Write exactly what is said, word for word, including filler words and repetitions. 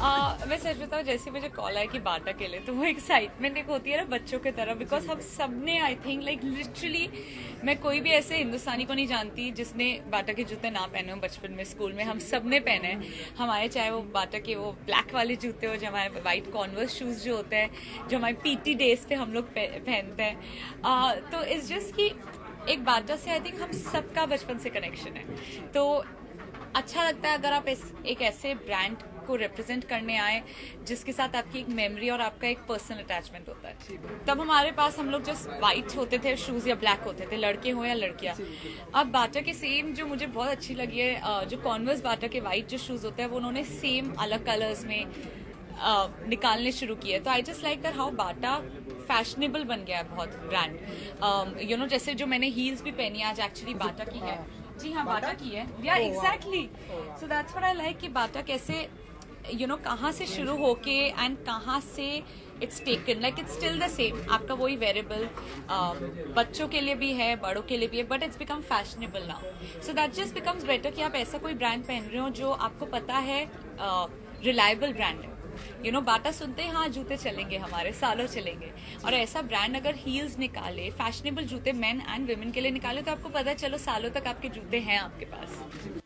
uh, मैं सच बताऊँ, जैसे मुझे कॉल आया कि बाटा के लिए, तो वो एक्साइटमेंट एक होती है ना बच्चों की तरह, बिकॉज हम सब ने आई थिंक लाइक लिटरली मैं कोई भी ऐसे हिंदुस्तानी को नहीं जानती जिसने बाटा के जूते ना पहने हो। बचपन में स्कूल में हम सब ने पहने हैं हमारे, चाहे वो बाटा के वो ब्लैक वाले जूते हो, जो हमारे वाइट कॉन्वर्स शूज़ जो होते हैं, जो हमारे पीटी डेज पे हम लोग पहनते हैं। uh, तो इट्स जस्ट कि एक बाटा से आई थिंक हम सबका बचपन से कनेक्शन है, तो अच्छा लगता है अगर आप इस, एक ऐसे ब्रांड को रिप्रेजेंट करने आए जिसके साथ आपकी एक मेमोरी और आपका एक पर्सनल अटैचमेंट होता है। तब हमारे पास हम लोग जस्ट वाइट होते थे शूज या ब्लैक होते थे, लड़के हो या लड़कियां। अब बाटा के सेम जो मुझे बहुत अच्छी लगी है, जो कॉन्वर्स बाटा के वाइट जो शूज होते हैं वो उन्होंने सेम अलग कलर्स में Uh, निकालने शुरू किए। तो I just like that how Bata fashionable बन गया है बहुत ब्रांड, यू नो, जैसे जो मैंने हील्स भी पहनी आज एक्चुअली बाटा की है। जी हाँ, बाटा की है, या exactly. So that's what I like कि बाटा कैसे, यू you नो know, कहाँ से शुरू होके एंड कहाँ से it's taken, like it's still the same, आपका वही वेरिएबल uh, बच्चों के लिए भी है, बड़ों के लिए भी है, but it's become fashionable now. So that just becomes better कि आप ऐसा कोई ब्रांड पहन रहे हो जो आपको पता है रिलायबल uh, ब्रांड है। यू नो बाटा सुनते हैं, हाँ जूते चलेंगे हमारे सालों चलेंगे, और ऐसा ब्रांड अगर हील्स निकाले, फैशनेबल जूते मेन एंड वुमेन के लिए निकाले, तो आपको पता चलो सालों तक आपके जूते हैं आपके पास।